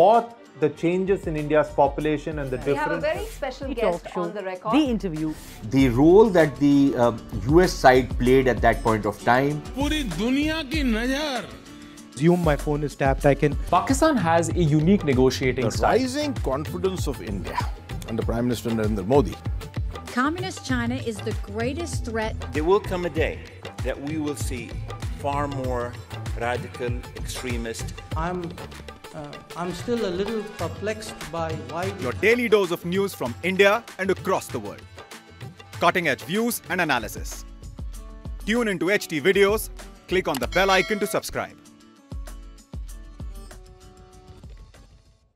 what the changes in India's population and the difference. We have a very special guest on the record. The interview. The role that the US side played at that point of time. Puri duniya ki nazar. Assume my phone is tapped, I can... Pakistan has a unique negotiating style. The rising confidence of India under Prime Minister Narendra Modi. Communist China is the greatest threat. There will come a day that we will see far more radical extremists. I'm still a little perplexed by why... Your daily dose of news from India and across the world. Cutting-edge views and analysis. Tune into HT videos, click on the bell icon to subscribe.